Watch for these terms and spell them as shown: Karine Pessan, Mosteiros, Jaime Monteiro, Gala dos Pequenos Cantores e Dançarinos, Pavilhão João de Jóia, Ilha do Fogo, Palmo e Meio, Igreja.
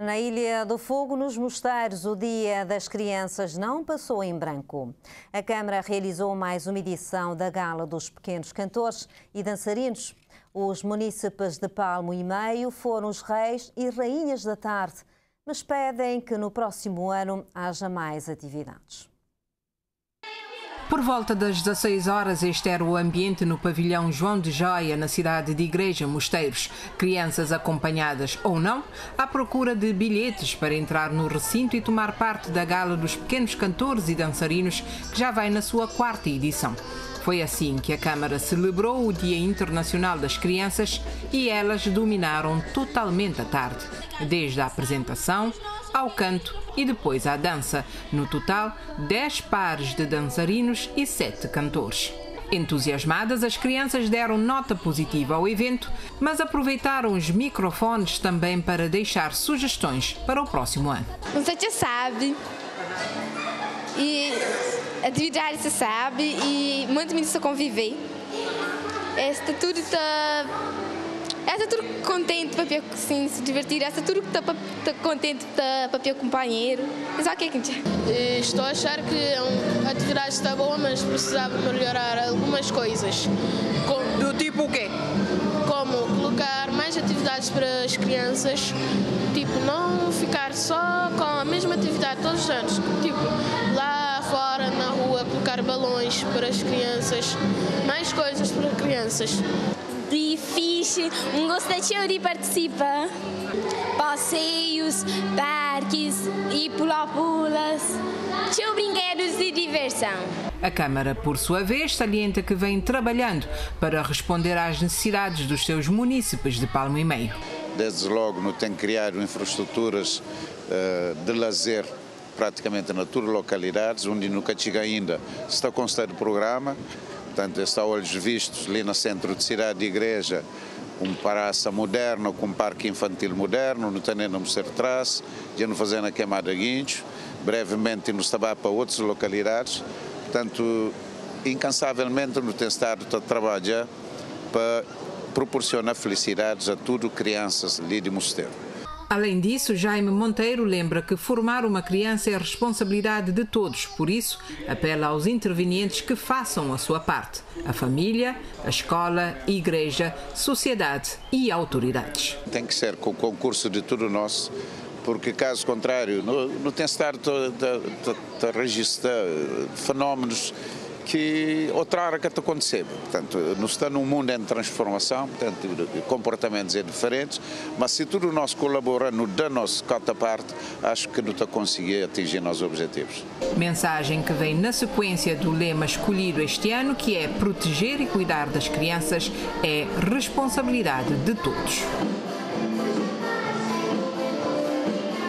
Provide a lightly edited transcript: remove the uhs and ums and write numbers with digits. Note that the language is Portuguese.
Na Ilha do Fogo, nos Mosteiros, o Dia das Crianças não passou em branco. A Câmara realizou mais uma edição da Gala dos Pequenos Cantores e Dançarinos. Os munícipes de Palmo e Meio foram os reis e rainhas da tarde, mas pedem que no próximo ano haja mais atividades. Por volta das 16 horas, este era o ambiente no Pavilhão João de Jóia, na cidade de Igreja, Mosteiros. Crianças acompanhadas ou não, à procura de bilhetes para entrar no recinto e tomar parte da Gala dos Pequenos Cantores e Dançarinos, que já vai na sua 4ª edição. Foi assim que a Câmara celebrou o Dia Internacional das Crianças e elas dominaram totalmente a tarde, desde a apresentação ao canto e depois à dança. No total, 10 pares de dançarinos e 7 cantores. Entusiasmadas, as crianças deram nota positiva ao evento, mas aproveitaram os microfones também para deixar sugestões para o próximo ano. Você já sabe, e atividade você sabe, e muito menino conviver. Está tudo contente para assim, se divertir, está tudo contente para ter companheiro. Só que estou a achar que a atividade está boa, mas precisava melhorar algumas coisas. Do tipo o quê? Como colocar mais atividades para as crianças, tipo não ficar só com a mesma atividade todos os anos, tipo lá fora na rua colocar balões para as crianças, mais coisas para as crianças. E fixe, gosto da teoria participa. Passeios, parques e pula-pulas. Tchau, brinquedos e diversão. A Câmara, por sua vez, salienta que vem trabalhando para responder às necessidades dos seus munícipes de Palmo e Meio. Desde logo, não tem criado infraestruturas de lazer praticamente na todas as localidades, onde nunca chega ainda. Está constante o programa. Portanto, está a olhos vistos ali no centro de cidade de Igreja, um paraça moderno, com um parque infantil moderno, no Taneno Sertraz, já não fazendo a queimada guincho, brevemente nos estava para outras localidades. Portanto, incansavelmente no tem estado a trabalhar para proporcionar felicidades a tudo crianças ali de Mosteiro. Além disso, Jaime Monteiro lembra que formar uma criança é a responsabilidade de todos, por isso apela aos intervenientes que façam a sua parte: a família, a escola, a igreja, sociedade e autoridades. Tem que ser com o concurso de tudo nós, porque caso contrário, não tem estado a registrar fenómenos que outrora que te aconteceu. Portanto, não está num mundo em transformação, portanto, comportamentos é diferentes, mas se tudo nós colaborando da nossa parte, acho que não está conseguindo atingir nossos objetivos. Mensagem que vem na sequência do lema escolhido este ano, que é proteger e cuidar das crianças é responsabilidade de todos.